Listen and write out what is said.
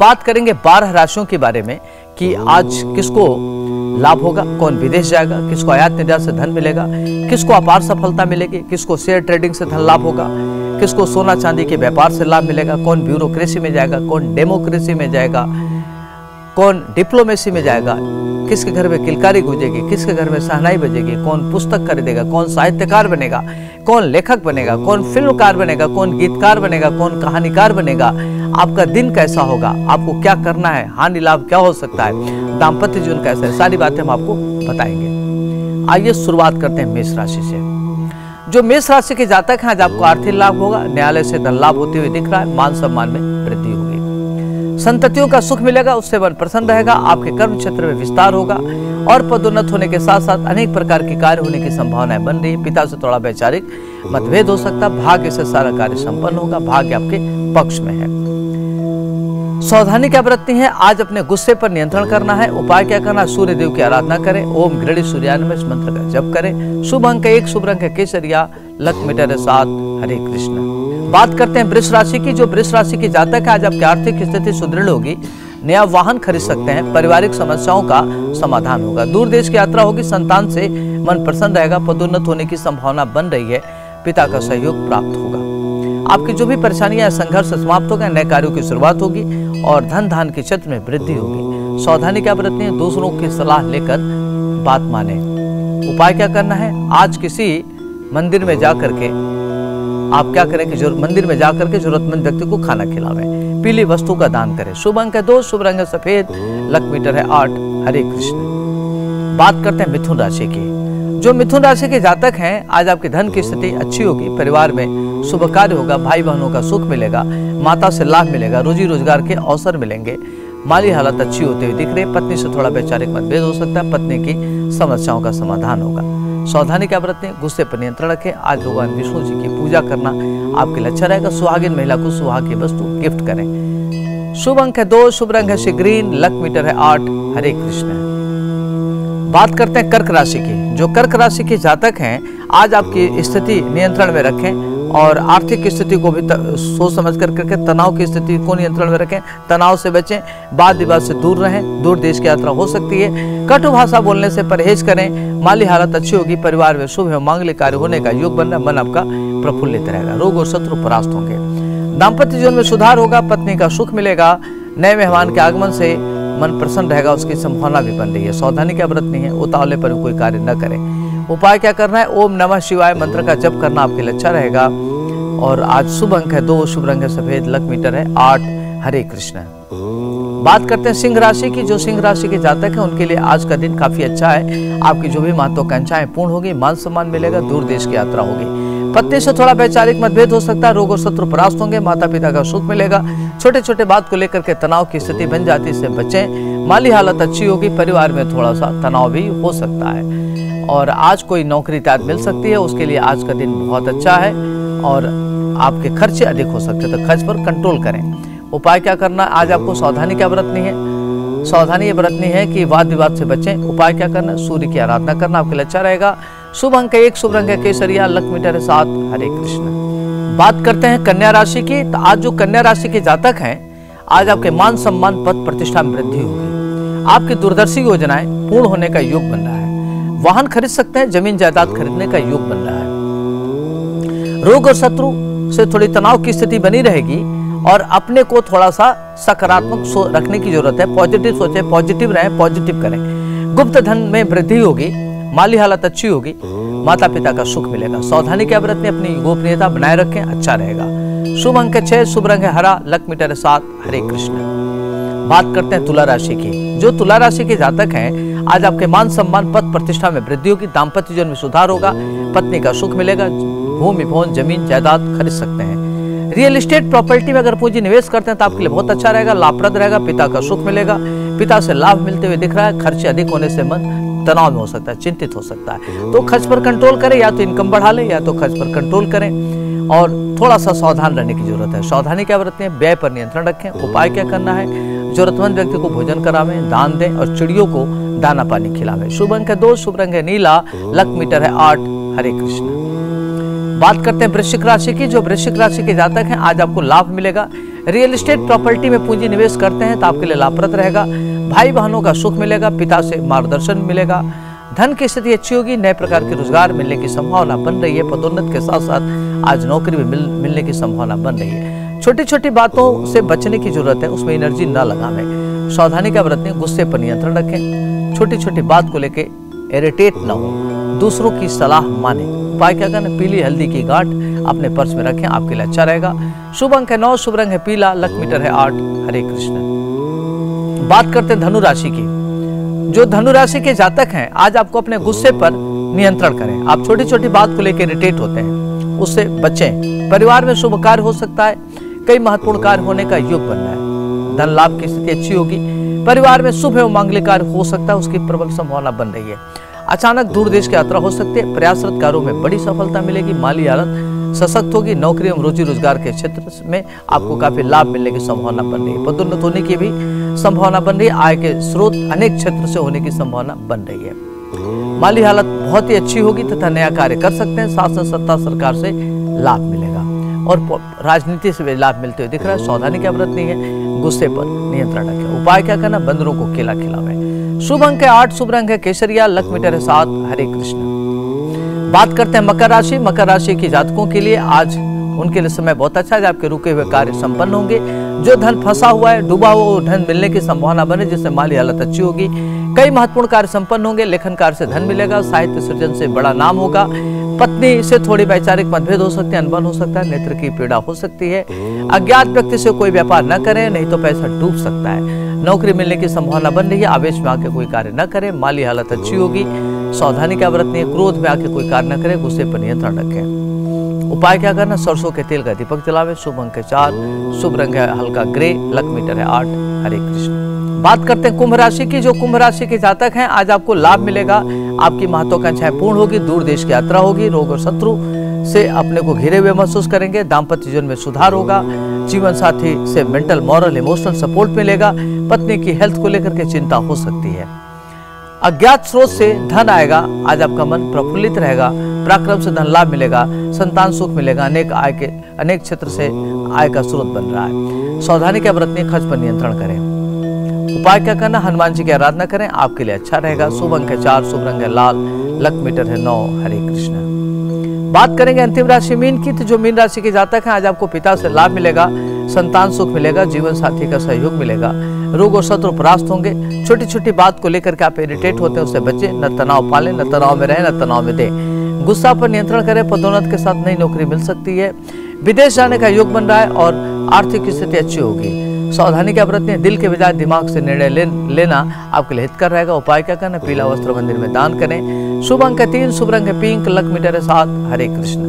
बात करेंगे 12 राशियों के बारे में कि आज किसको लाभ होगा, कौन विदेश जाएगा, किसको आयात निर्यात से धन मिलेगा, किसको अपार सफलता मिलेगी, किसको शेयर ट्रेडिंग से धन लाभ होगा, किसको सोना चांदी के व्यापार से लाभ मिलेगा, कौन ब्यूरोक्रेसी में जाएगा, कौन डेमोक्रेसी में जाएगा, कौन डिप्लोमेसी में जाएगा, किसके घर में किलकारी गूंजेगी, किसके घर में शहनाई बजेगी, कौन पुस्तक खरीदेगा, कौन साहित्यकार बनेगा, कौन लेखक बनेगा, कौन फिल्मकार बनेगा, कौन गीतकार बनेगा, कौन कहानीकार बनेगा, आपका दिन कैसा होगा, आपको क्या करना है, हानि लाभ क्या हो सकता है, दाम्पत्य जीवन कैसा है, सारी बातें हम आपको बताएंगे। आइए शुरुआत करते हैं मेष राशि से। जो मेष राशि के जातक हैं आज आपको आर्थिक लाभ होगा, न्यायालय से धन लाभ होते हुए दिख रहा है, मान सम्मान में वृद्धि होगी, संततियों का सुख मिलेगा, उससे मन प्रसन्न रहेगा, आपके कर्म क्षेत्र में विस्तार होगा और पदोन्नत होने के साथ साथ अनेक प्रकार के कार्य होने की संभावनाएं बन रही है। पिता से थोड़ा वैचारिक मतभेद हो सकता है, भाग्य से सारा कार्य संपन्न होगा, भाग्य आपके पक्ष में है। सावधानी क्या बरतनी है, आज अपने गुस्से पर नियंत्रण करना है। उपाय क्या करना, सूर्य देव की आराधना करें, ओम गृह सूर्यान्वय इस मंत्र का जप करें, शुभ अंक 1, शुभ रंग केसरिया, लक मीटर 7, हरे कृष्ण। बात करते हैं वृष राशि की। जो वृष राशि के जातक है आज आपकी आर्थिक स्थिति सुदृढ़ होगी, नया वाहन खरीद सकते हैं, पारिवारिक समस्याओं का समाधान होगा, दूर देश की यात्रा होगी, संतान से मन प्रसन्न रहेगा, पदोन्नत होने की संभावना बन रही है, पिता का सहयोग प्राप्त होगा, आपकी जो भी परेशानियां संघर्ष समाप्त हो गए, नए कार्यों की शुरुआत होगी और धन धान के क्षेत्र में वृद्धि होगी। सावधानी क्या बरतनी है, दूसरों की सलाह लेकर बात माने। उपाय क्या करना है, आज किसी मंदिर में जाकर के आप क्या करें कि मंदिर में जाकर के जरूरतमंद व्यक्ति को खाना खिलावें, पीली वस्तु का दान करें, शुभ अंक है 2, शुभ रंग है सफेद, लक मीटर है 8, हरे कृष्ण। बात करते हैं मिथुन राशि की। जो मिथुन राशि के जातक हैं आज आपके धन की स्थिति अच्छी होगी, परिवार में शुभ कार्य होगा, भाई बहनों का सुख मिलेगा, माता से लाभ मिलेगा, रोजी रोजगार के अवसर मिलेंगे, माली हालत अच्छी होते हुए दिख रही है, पत्नी से थोड़ा वैचारिक मतभेद हो सकता है, पत्नी की समस्याओं का समाधान होगा। सावधानी क्या बरतें, गुस्से पर नियंत्रण रखें, आज भगवान विष्णु जी की पूजा करना आपके लिए अच्छा रहेगा, सुहागिन महिला को सुहाग की वस्तु गिफ्ट करें, शुभ अंक है 2, शुभ रंग है ग्रीन, लक मीटर है 8, हरे कृष्ण। बात करते हैं कर्क राशि की। जो कर्क राशि के जातक हैं आज आपकी स्थिति नियंत्रण में रखें और आर्थिक स्थिति को भी सोच समझ कर करके तनाव की स्थिति को नियंत्रण में रखें, तनाव से बचें, वाद विवाद से दूर रहें, दूर देश की यात्रा हो सकती है, कटु भाषा बोलने से परहेज करें, माली हालत अच्छी होगी, परिवार में शुभ एवं मांगलिक कार्य होने का योग बनना, मन आपका प्रफुल्लित रहेगा, रोग और शत्रु परास्त होंगे, दाम्पत्य जीवन में सुधार होगा, पत्नी का सुख मिलेगा, नए मेहमान के आगमन से मन प्रसन्न रहेगा, उसकी संभावना भी बन रही है। सावधानी क्या बरतनी है, उतावले पर कोई कार्य न करें। उपाय क्या करना है, ओम नमः शिवाय मंत्र का जप करना आपके लिए अच्छा रहेगा और आज शुभ अंक है 2, शुभ रंग है सफेद, लक मीटर है 8, हरे कृष्ण। बात करते हैं सिंह राशि की। जो सिंह राशि के जातक हैं उनके लिए आज का दिन काफी अच्छा है, आपकी जो भी महत्वाकांक्षाएं पूर्ण होगी, मान सम्मान मिलेगा, दूर देश की यात्रा होगी, पत्नी से थोड़ा वैचारिक मतभेद हो सकता है, रोग और शत्रु परास्त होंगे, माता पिता का सुख मिलेगा, छोटे छोटे बात को लेकर के तनाव की स्थिति बन जाती, इससे बचें, माली हालत अच्छी होगी, परिवार में थोड़ा सा तनाव भी हो सकता है और आज कोई नौकरी इत्यादि मिल सकती है, उसके लिए आज का दिन बहुत अच्छा है और आपके खर्चे अधिक हो सकते हैं, तो खर्च पर कंट्रोल करें। उपाय क्या करना, आज आपको सावधानी क्या बरतनी है, सावधानी ये बरतनी है कि वाद विवाद से बचें। उपाय क्या करना, सूर्य की आराधना करना आपके लिए अच्छा रहेगा, शुभ अंक 1, शुभ रंग है केसरिया, लक मीटर है 7, हरे कृष्ण। बात करते हैं कन्या राशि की। तो आज जो कन्या राशि के जातक हैं आज आपके मान सम्मान पद प्रतिष्ठा में वृद्धि होगी, आपकी दूरदर्शी योजनाएं पूर्ण होने का योग बन रहा है, वाहन खरीद सकते हैं, जमीन जायदाद खरीदने का योग बन रहा है, रोग और शत्रु से थोड़ी तनाव की स्थिति बनी रहेगी और अपने को थोड़ा सा सकारात्मक रखने की जरूरत है, पॉजिटिव सोचें, पॉजिटिव रहें, पॉजिटिव करें, गुप्त धन में वृद्धि होगी, माली हालत अच्छी होगी, माता पिता का सुख मिलेगा। सावधानी के अवरत में अपनी गोपनीयता बनाए रखें, अच्छा रहेगा, शुभ अंक 6, शुभ रंग है हरा, लक मीटर 7, हरे कृष्ण। बात करते हैं तुला राशि की। जो तुला राशि के जातक हैं आज आपके मान सम्मान पद प्रतिष्ठा में वृद्धि होगी, दाम्पत्य जीवन में सुधार होगा, पत्नी का सुख मिलेगा, भूमि भवन जमीन जायदाद खरीद सकते हैं, रियल एस्टेट प्रॉपर्टी में अगर पूंजी निवेश करते हैं तो आपके लिए बहुत अच्छा रहेगा, लाभप्रद रहेगा, पिता का सुख मिलेगा, पिता से लाभ मिलते हुए दिख रहा है, खर्चे अधिक होने से मन तनाव में हो सकता है, चिंतित हो सकता है, तो खर्च पर कंट्रोल करें, या तो इनकम बढ़ा लें या तो खर्च पर कंट्रोल करें और थोड़ा सा सावधान रहने की जरूरत है। सावधानी क्या बरतनी है, व्यय पर नियंत्रण रखें। उपाय क्या करना है, जरूरतमंद व्यक्ति को भोजन करावें, दान दें और चिड़ियों को दाना पानी खिलावें, शुभ अंक है 2, शुभ रंग है नीला, लक मीटर है 8, हरे कृष्ण। बात करते हैं वृश्चिक राशि की। जो वृश्चिक राशि के जातक हैं, आज आपको लाभ मिलेगा। रियल एस्टेट प्रॉपर्टी में पूंजी निवेश करते हैं तो आपके लिए लाभप्रद रहेगा। भाई बहनों का सुख मिलेगा, पिता से मार्गदर्शन मिलेगा, धन की स्थिति अच्छी होगी, नए प्रकार के रोजगार मिलने की संभावना बन रही है। पदोन्नत के साथ साथ आज नौकरी भी मिलने की संभावना बन रही है। छोटी छोटी बातों से बचने की जरूरत है, उसमें एनर्जी न लगाएं, सावधानी का बरतें, गुस्से पर नियंत्रण रखें, छोटी छोटी बात को लेके इरिटेट न हो, दूसरों की सलाह माने। उपाय क्या करना, पीली हल्दी की गांठ अपने पर्स में रखें, आपके लिए अच्छा रहेगा। शुभ अंक है 9, शुभ रंग है पीला, लक मीटर है 8। हरे कृष्ण। बात करते हैं धनु राशि की। जो धनु राशि के जातक हैं, आज आपको अपने गुस्से पर नियंत्रण करें। आप छोटी छोटी बात को लेकर इरिटेट होते हैं, उससे बचें। परिवार में शुभ कार्य हो सकता है, कई महत्वपूर्ण कार्य होने का योग बन रहा है। धन लाभ की स्थिति अच्छी होगी। परिवार में शुभ एवं मांगलिक कार्य हो सकता है, उसकी प्रबल संभावना बन रही है। अचानक दूर देश की यात्रा हो सकती है। प्रयासरत कार्यों में बड़ी सफलता मिलेगी। माली हालत सशक्त होगी। नौकरी एवं रोजी रोजगार के क्षेत्र में आपको काफी लाभ मिलने की संभावना बन रही है। पदोन्नत होने की भी संभावना बन रही है। आय के स्रोत अनेक क्षेत्र से होने की संभावना बन रही है। माली हालत बहुत ही अच्छी होगी तथा नया कार्य कर सकते हैं। शासन सत्ता सरकार से लाभ मिलेगा और राजनीति से भी लाभ मिलते हुए दिख रहा है। सावधानी की आवश्यकता नहीं है, गुस्से पर नियंत्रण रखें। उपाय क्या करना, बंदरों को केला खिलावें। शुभ अंक है 8, शुभ रंग है केसरिया, लक मीटर है 7। हरे कृष्ण। बात करते हैं मकर राशि। मकर राशि के जातकों के लिए आज उनके लिए समय बहुत अच्छा है। आपके रुके हुए कार्य संपन्न होंगे। जो धन फंसा हुआ है, डूबा हुआ, वो धन मिलने की संभावना बने, जिससे माली हालत अच्छी होगी। कई महत्वपूर्ण कार्य संपन्न होंगे। लेखन कार्य से धन मिलेगा। साहित्य सृजन से बड़ा नाम होगा। पत्नी से थोड़ी वैचारिक मतभेद हो सकते हैं, अनबन हो सकता है, नेत्र की पीड़ा हो सकती है। अज्ञात व्यक्ति से कोई व्यापार न करें, नहीं तो पैसा डूब सकता है। नौकरी मिलने की संभावना बन रही है। आवेश में आके कोई कार्य न करें, माली हालत अच्छी होगी। सावधानी की आवश्यकता है, क्रोध में आके कोई कार्य न करें, गुस्से पर नियंत्रण रखें। उपाय क्या करना, सरसों के तेल का दीपक जलावे। शुभ अंक है 4, शुभ रंग है हल्का ग्रे, लक मीटर है 8। हरे कृष्ण। बात करते हैं कुंभ राशि की। जो कुंभ राशि के जातक हैं, आज आपको लाभ मिलेगा। आपकी महत्वाकांक्षाएं पूर्ण होगी। दूर देश की यात्रा होगी। रोग और शत्रु से अपने को घिरे हुए महसूस करेंगे। दाम्पत्य जीवन में सुधार होगा। जीवन साथी से मेंटल, मॉरल, इमोशनल सपोर्ट मिलेगा। पत्नी की हेल्थ को लेकर के चिंता हो सकती है। अज्ञात स्रोत से धन आएगा। आज आपका मन प्रफुल्लित रहेगा। पराक्रम से धन लाभ मिलेगा। संतान सुख मिलेगा। अनेक क्षेत्र से आय का स्रोत बन रहा है। सावधानी के बरतने, खर्च पर नियंत्रण करें। उपाय क्या करना, हनुमान जी की आराधना करें, आपके लिए अच्छा रहेगा। शुभ अंक है 4, शुभ रंग है लाल, लक मीटर है 9। हरे कृष्ण। बात करेंगे अंतिम राशि मीन की। तो जो मीन राशि के जातक हैं, आज आपको पिता से लाभ मिलेगा। संतान सुख मिलेगा। जीवन साथी का सहयोग मिलेगा। रोग और शत्रु परास्त होंगे। छोटी छोटी बात को लेकर के आप इरिटेट होते हैं, उससे बचें। न तनाव पालें, न तनाव में रहें, न तनाव में दें। गुस्सा पर नियंत्रण करें। पदोन्नत के साथ नई नौकरी मिल सकती है। विदेश जाने का योग बन रहा है और आर्थिक स्थिति अच्छी होगी। सावधानी का बरतें। दिल के बजाय दिमाग से निर्णय लेना आपके लिए हितकर रहेगा। उपाय क्या करना, पीला वस्त्र मंदिर में दान करें। शुभ अंक 3, शुभ रंग है पिंक, लक मीटर है 7। हरे कृष्ण।